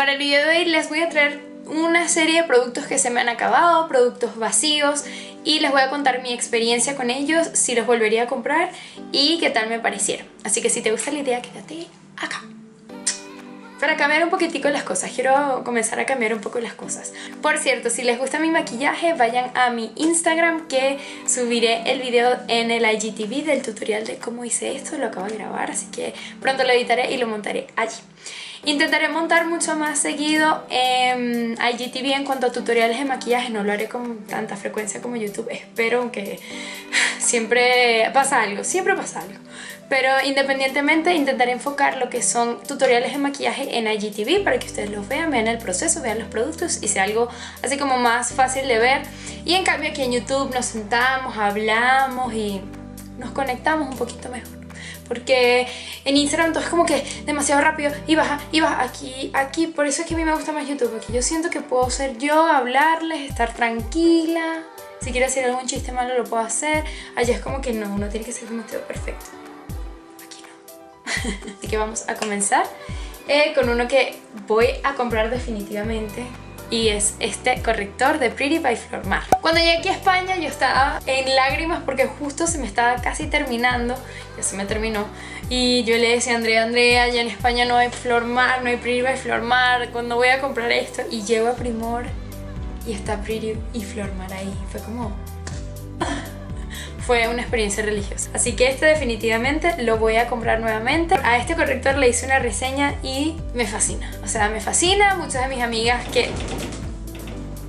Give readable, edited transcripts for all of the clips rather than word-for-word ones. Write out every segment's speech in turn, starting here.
Para el video de hoy les voy a traer una serie de productos que se me han acabado, productos vacíos, y les voy a contar mi experiencia con ellos, si los volvería a comprar y qué tal me parecieron. Así que si te gusta la idea, quédate acá. Para cambiar un poquitico las cosas, quiero comenzar a cambiar un poco las cosas. Por cierto, si les gusta mi maquillaje, vayan a mi Instagram, que subiré el video en el IGTV del tutorial de cómo hice esto. Lo acabo de grabar, así que pronto lo editaré y lo montaré allí. Intentaré montar mucho más seguido en IGTV en cuanto a tutoriales de maquillaje. No lo haré con tanta frecuencia como YouTube, espero, aunque siempre pasa algo. Pero independientemente intentaré enfocar lo que son tutoriales de maquillaje en IGTV para que ustedes los vean, vean el proceso, vean los productos y sea algo así como más fácil de ver. Y en cambio aquí en YouTube nos sentamos, hablamos y nos conectamos un poquito mejor. Porque en Instagram todo es como que demasiado rápido y baja, aquí. Por eso es que a mí me gusta más YouTube, aquí yo siento que puedo ser yo, hablarles, estar tranquila. Si quiero hacer algún chiste malo lo puedo hacer. Allá es como que no, uno tiene que ser como todo perfecto. Así que vamos a comenzar con uno que voy a comprar definitivamente, y es este corrector de Pretty by Flormar. Cuando llegué aquí a España yo estaba en lágrimas porque justo se me estaba casi terminando, ya se me terminó, y yo le decía a Andrea, ya en España no hay Flormar, no hay Pretty by Flormar, ¿cuándo voy a comprar esto? Y llego a Primor y está Pretty y Flormar ahí, fue como... fue una experiencia religiosa. Así que este definitivamente lo voy a comprar nuevamente. A este corrector le hice una reseña y me fascina. O sea, me fascina. Muchas de mis amigas que...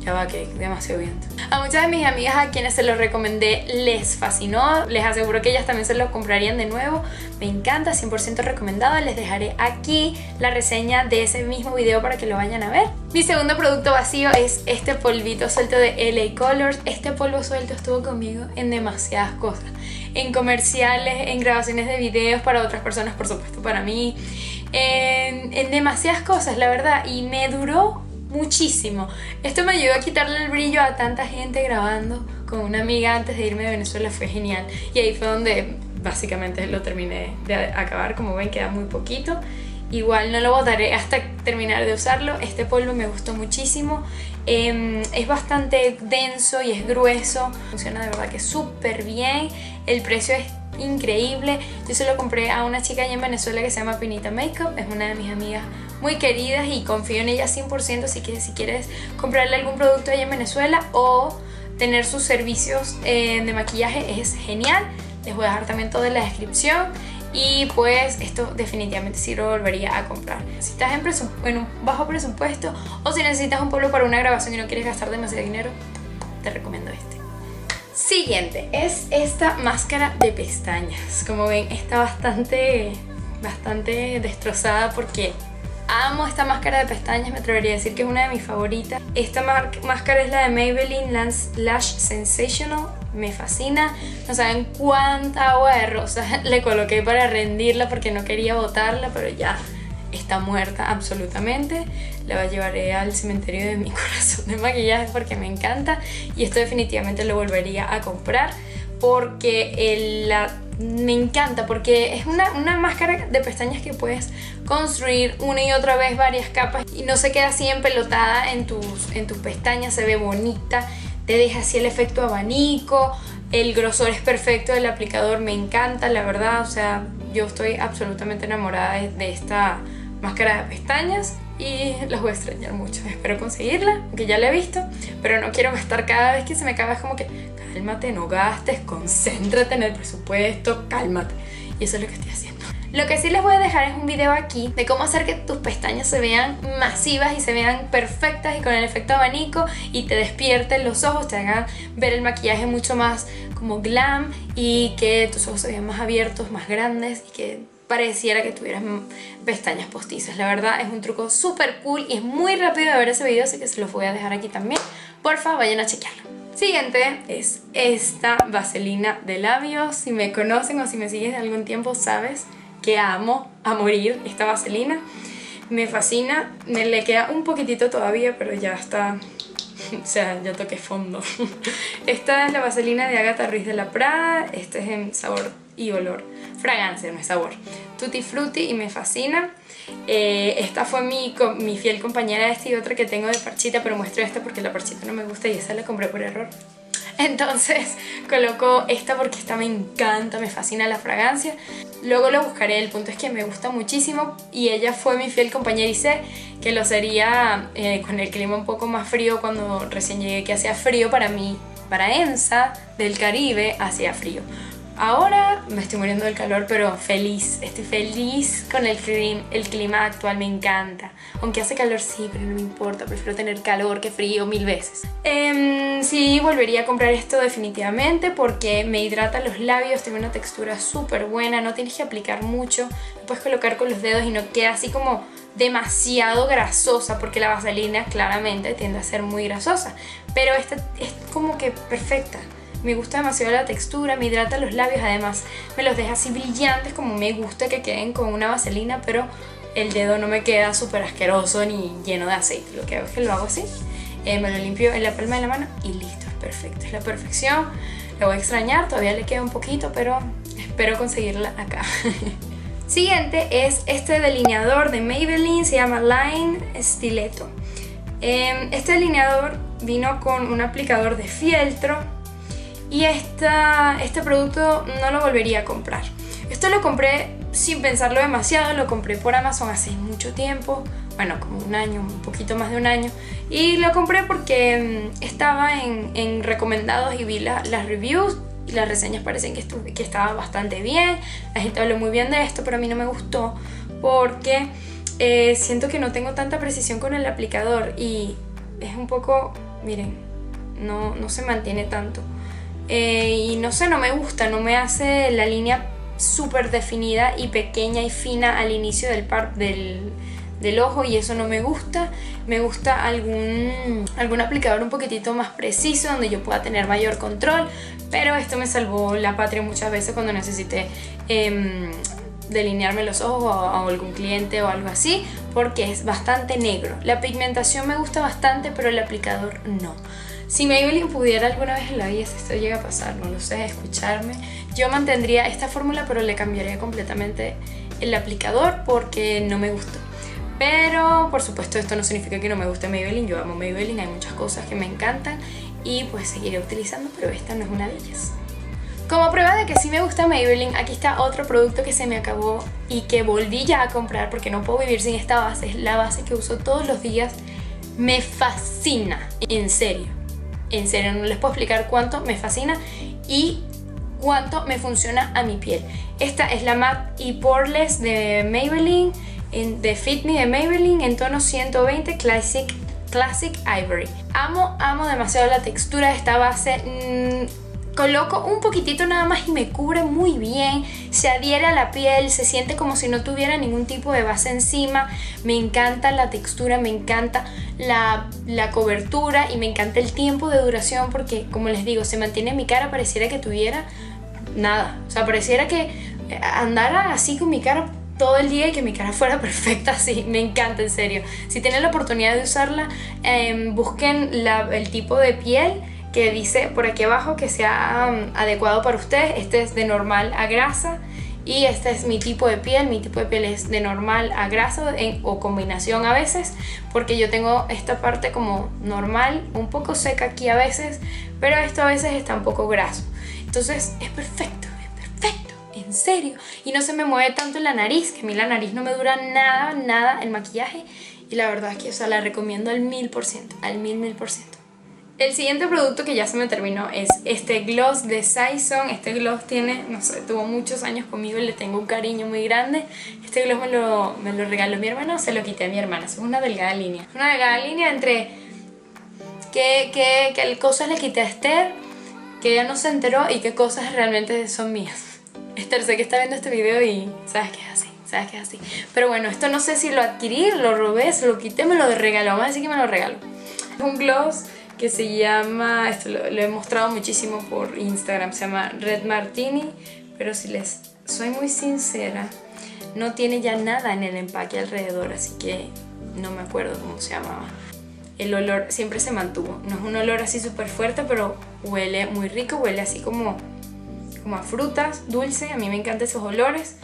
ya va, que demasiado viento. A muchas de mis amigas a quienes se los recomendé les fascinó. Les aseguro que ellas también se los comprarían de nuevo. Me encanta, 100% recomendado. Les dejaré aquí la reseña de ese mismo video para que lo vayan a ver. Mi segundo producto vacío es este polvito suelto de LA Colors. Este polvo suelto estuvo conmigo en demasiadas cosas. En comerciales, en grabaciones de videos para otras personas, por supuesto para mí. En demasiadas cosas, la verdad. Y me duró muchísimo. Esto me ayudó a quitarle el brillo a tanta gente grabando. Con una amiga antes de irme de Venezuela fue genial. Y ahí fue donde básicamente lo terminé de acabar. Como ven, queda muy poquito. Igual no lo botaré hasta terminar de usarlo. Este polvo me gustó muchísimo. Es bastante denso y es grueso. Funciona de verdad que súper bien. El precio es increíble. Yo se lo compré a una chica allá en Venezuela que se llama Pinita Makeup. Es una de mis amigas muy queridas y confío en ella 100%, así que si quieres comprarle algún producto allá en Venezuela o tener sus servicios de maquillaje es genial. Les voy a dejar también todo en la descripción. Y pues esto definitivamente sí lo volvería a comprar. Si estás en un bajo presupuesto o si necesitas un polvo para una grabación y no quieres gastar demasiado dinero, te recomiendo este. Siguiente es esta máscara de pestañas. Como ven, está bastante destrozada porque amo esta máscara de pestañas, me atrevería a decir que es una de mis favoritas. Esta máscara es la de Maybelline Lash Sensational, me fascina. No saben cuánta agua de rosas le coloqué para rendirla porque no quería botarla, pero ya está muerta absolutamente. La llevaré al cementerio de mi corazón de maquillaje porque me encanta. Y esto definitivamente lo volvería a comprar porque me encanta, porque es una máscara de pestañas que puedes construir una y otra vez varias capas y no se queda así empelotada en tus pestañas, se ve bonita, te deja así el efecto abanico, el grosor es perfecto del aplicador, me encanta, la verdad, o sea, yo estoy absolutamente enamorada de esta máscara de pestañas y las voy a extrañar mucho, espero conseguirla, aunque ya la he visto, pero no quiero gastar cada vez que se me acaba, es como que cálmate, no gastes, concéntrate en el presupuesto, cálmate, y eso es lo que estoy haciendo. Lo que sí les voy a dejar es un video aquí de cómo hacer que tus pestañas se vean masivas y se vean perfectas y con el efecto abanico y te despierten los ojos, te hagan ver el maquillaje mucho más como glam y que tus ojos se vean más abiertos, más grandes y que pareciera que tuvieras pestañas postizas. La verdad es un truco súper cool y es muy rápido de ver ese video, así que se los voy a dejar aquí también. Porfa, vayan a chequearlo. Siguiente es esta vaselina de labios. Si me conocen o si me sigues de algún tiempo sabes que amo a morir esta vaselina. Me fascina, le queda un poquitito todavía, pero ya está... o sea, ya toqué fondo. Esta es la vaselina de Agatha Ruiz de la Prada. Este es en sabor y olor, fragancia, no es sabor, tutti frutti, y me fascina. Esta fue mi fiel compañera, esta y otra que tengo de parchita, pero muestro esta porque la parchita no me gusta y esa la compré por error. Entonces coloco esta porque esta me encanta, me fascina la fragancia. Luego lo buscaré, el punto es que me gusta muchísimo y ella fue mi fiel compañera y sé que lo sería con el clima un poco más frío, cuando recién llegué que hacía frío para mí, para EMSA del Caribe hacía frío. Ahora me estoy muriendo del calor, pero feliz, estoy feliz con el clima actual, me encanta. Aunque hace calor sí, pero no me importa, prefiero tener calor que frío mil veces. Sí, volvería a comprar esto definitivamente porque me hidrata los labios, tiene una textura súper buena, no tienes que aplicar mucho, lo puedes colocar con los dedos y no queda así como demasiado grasosa, porque la vaselina claramente tiende a ser muy grasosa, pero esta es como que perfecta. Me gusta demasiado la textura, me hidrata los labios, además me los deja así brillantes como me gusta que queden con una vaselina, pero el dedo no me queda súper asqueroso ni lleno de aceite. Lo que hago es que lo hago así, me lo limpio en la palma de la mano y listo, es perfecto, es la perfección. Lo voy a extrañar, todavía le queda un poquito, pero espero conseguirla acá. Siguiente es este delineador de Maybelline, se llama Line Stiletto. Este delineador vino con un aplicador de fieltro. Y este producto no lo volvería a comprar. Esto lo compré sin pensarlo demasiado, lo compré por Amazon hace mucho tiempo, bueno, como un año, un poquito más de un año. Y lo compré porque estaba en recomendados y vi las reviews y las reseñas parecen que estaba bastante bien. La gente habló muy bien de esto, pero a mí no me gustó porque siento que no tengo tanta precisión con el aplicador y es un poco, miren, no se mantiene tanto. Y no sé, no me gusta, no me hace la línea súper definida y pequeña y fina al inicio del ojo, y eso no me gusta. Me gusta algún aplicador un poquitito más preciso donde yo pueda tener mayor control, pero esto me salvó la patria muchas veces cuando necesité delinearme los ojos a algún cliente o algo así, porque es bastante negro. La pigmentación me gusta bastante, pero el aplicador no. Si Maybelline pudiera alguna vez en la vida, si esto llega a pasar, no lo sé, escucharme, yo mantendría esta fórmula pero le cambiaría completamente el aplicador porque no me gustó. Pero por supuesto esto no significa que no me guste Maybelline, yo amo Maybelline, hay muchas cosas que me encantan y pues seguiré utilizando, pero esta no es una de ellas. Como prueba de que sí me gusta Maybelline, aquí está otro producto que se me acabó y que volví ya a comprar porque no puedo vivir sin esta base, es la base que uso todos los días, me fascina, en serio. En serio, no les puedo explicar cuánto me fascina y cuánto me funciona a mi piel. Esta es la Matte y Poreless de Maybelline, de Fit Me de Maybelline, en tono 120 Classic Ivory. Amo demasiado la textura de esta base. Coloco un poquitito nada más y me cubre muy bien, se adhiere a la piel, se siente como si no tuviera ningún tipo de base encima. Me encanta la textura, me encanta la cobertura y me encanta el tiempo de duración porque, como les digo, se mantiene en mi cara, pareciera que tuviera nada. O sea, pareciera que andara así con mi cara todo el día y que mi cara fuera perfecta así. Me encanta, en serio. Si tienen la oportunidad de usarla, busquen el tipo de piel que dice por aquí abajo que sea adecuado para ustedes. Este es de normal a grasa y este es mi tipo de piel. Mi tipo de piel es de normal a grasa o combinación a veces, porque yo tengo esta parte como normal, un poco seca aquí a veces, pero esto a veces está un poco graso. Entonces es perfecto, en serio. Y no se me mueve tanto la nariz, que a mí la nariz no me dura nada el maquillaje. Y la verdad es que, o sea, la recomiendo al 1000%, al 1000%. El siguiente producto que ya se me terminó es este gloss de Saison. Este gloss tiene, no sé, tuvo muchos años conmigo y le tengo un cariño muy grande. Este gloss me lo regaló mi hermana o se lo quité a mi hermana. Es una delgada línea. Una delgada línea entre qué cosas le quité a Esther, que ella no se enteró, y qué cosas realmente son mías. Esther, sé que está viendo este video y sabes que es así. Sabes que es así. Pero bueno, esto no sé si lo adquirí, lo robé, se lo quité, me lo regaló. Vamos a decir que me lo regaló. Es un gloss que se llama, esto lo he mostrado muchísimo por Instagram, se llama Red Martini, pero si les soy muy sincera, no tiene ya nada en el empaque alrededor, así que no me acuerdo cómo se llamaba. El olor siempre se mantuvo, no es un olor así súper fuerte, pero huele muy rico, huele así como como a frutas, dulce, a mí me encantan esos olores.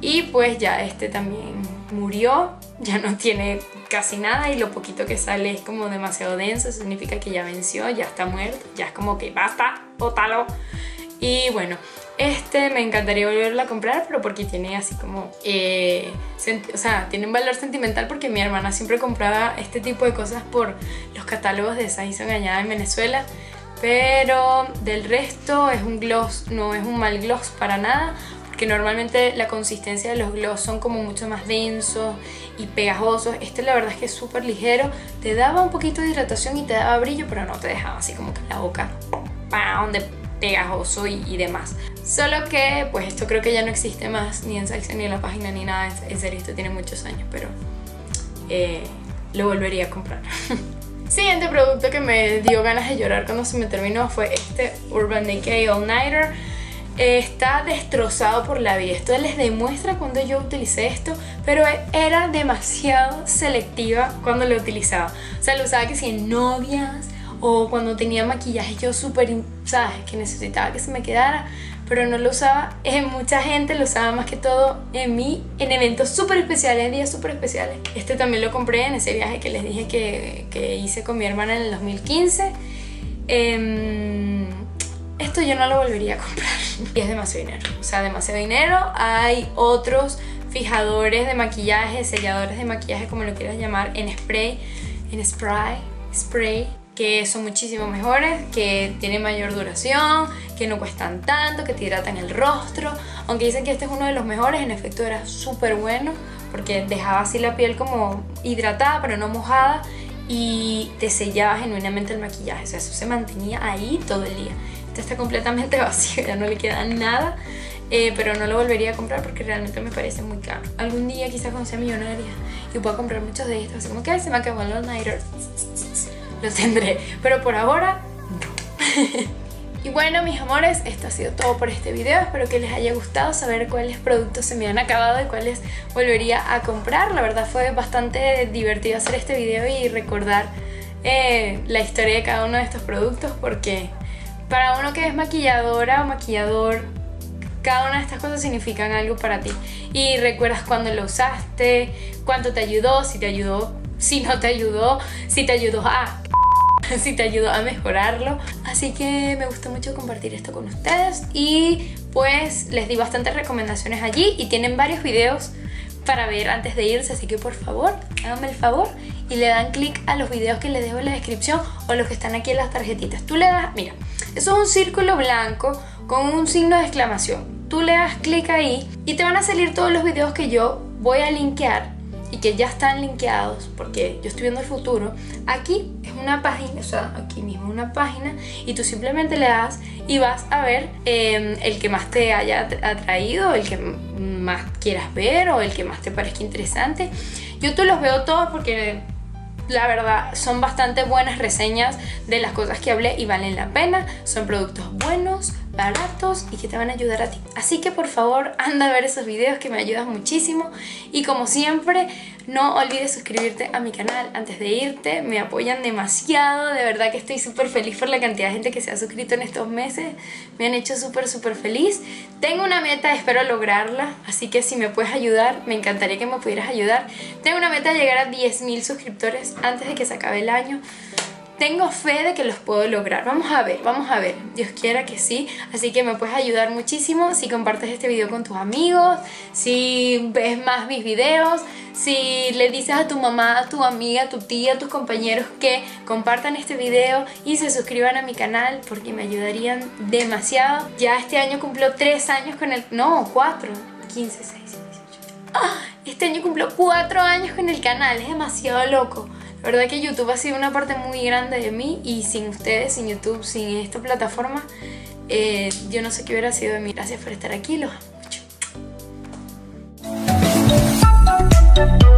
Y pues ya este también murió, ya no tiene casi nada y lo poquito que sale es como demasiado denso, eso significa que ya venció, ya está muerto, ya es como que basta, bótalo. Y bueno, este me encantaría volverlo a comprar, pero porque tiene así como, o sea, tiene un valor sentimental porque mi hermana siempre compraba este tipo de cosas por los catálogos de Saison allá en Venezuela. Pero del resto es un gloss, no es un mal gloss para nada, porque normalmente la consistencia de los gloss son como mucho más densos y pegajosos. Este la verdad es que es súper ligero, te daba un poquito de hidratación y te daba brillo, pero no te dejaba así como que la boca ¡pam!, de pegajoso y demás. Solo que pues esto creo que ya no existe más, ni en Saison, ni en la página, ni nada. En serio, esto tiene muchos años, pero lo volvería a comprar. Siguiente producto que me dio ganas de llorar cuando se me terminó fue este Urban Decay All Nighter. Está destrozado por la vida. Esto les demuestra cuando yo utilicé esto, pero era demasiado selectiva cuando lo utilizaba. O sea, lo usaba que si en novias o cuando tenía maquillaje yo súper, ¿sabes?, que necesitaba que se me quedara, pero no lo usaba en mucha gente, lo usaba más que todo en mí, en eventos súper especiales, en días súper especiales. Este también lo compré en ese viaje que les dije que hice con mi hermana en el 2015. Esto yo no lo volvería a comprar y es demasiado dinero, o sea, demasiado dinero. Hay otros fijadores de maquillaje, selladores de maquillaje, como lo quieras llamar, en spray, que son muchísimo mejores, que tienen mayor duración, que no cuestan tanto, que te hidratan el rostro. Aunque dicen que este es uno de los mejores, en efecto era súper bueno porque dejaba así la piel como hidratada pero no mojada y te sellaba genuinamente el maquillaje, o sea, eso se mantenía ahí todo el día. Este está completamente vacío, ya no le queda nada, pero no lo volvería a comprar porque realmente me parece muy caro. Algún día quizás cuando sea millonaria y pueda comprar muchos de estos, así como que ay, se me acabó el All Nighter, lo tendré, pero por ahora no. Y bueno, mis amores, esto ha sido todo por este video. Espero que les haya gustado saber cuáles productos se me han acabado y cuáles volvería a comprar. La verdad fue bastante divertido hacer este video y recordar la historia de cada uno de estos productos, porque para uno que es maquilladora o maquillador, cada una de estas cosas significan algo para ti y recuerdas cuándo lo usaste, cuánto te ayudó, si te ayudó, si no te ayudó, si te ayudó a mejorarlo. Así que me gustó mucho compartir esto con ustedes y pues les di bastantes recomendaciones allí y tienen varios videos para ver antes de irse, así que por favor háganme el favor y le dan clic a los videos que les dejo en la descripción o los que están aquí en las tarjetitas. Tú le das, mira, eso es un círculo blanco con un signo de exclamación, tú le das clic ahí y te van a salir todos los videos que yo voy a linkear y que ya están linkeados, porque yo estoy viendo el futuro. Aquí es una página, o sea, aquí mismo una página, y tú simplemente le das y vas a ver el que más te haya atraído, el que más quieras ver o el que más te parezca interesante. Yo te los veo todos porque la verdad son bastante buenas reseñas de las cosas que hablé y valen la pena. Son productos buenos, baratos y que te van a ayudar a ti. Así que por favor anda a ver esos videos que me ayudas muchísimo. Y como siempre, no olvides suscribirte a mi canal antes de irte. Me apoyan demasiado, de verdad que estoy súper feliz por la cantidad de gente que se ha suscrito en estos meses. Me han hecho súper feliz. Tengo una meta, espero lograrla, así que si me puedes ayudar, me encantaría que me pudieras ayudar. Tengo una meta de llegar a 10.000 suscriptores antes de que se acabe el año. Tengo fe de que los puedo lograr, vamos a ver, Dios quiera que sí. Así que me puedes ayudar muchísimo si compartes este video con tus amigos, si ves más mis videos, si le dices a tu mamá, a tu amiga, a tu tía, a tus compañeros que compartan este video y se suscriban a mi canal, porque me ayudarían demasiado. Ya este año cumplo 3 años con el... no, 4, 15, 16, 18... este año cumplo 4 años con el canal, es demasiado loco. La verdad que YouTube ha sido una parte muy grande de mí y sin ustedes, sin YouTube, sin esta plataforma, yo no sé qué hubiera sido de mí. Gracias por estar aquí, los amo mucho.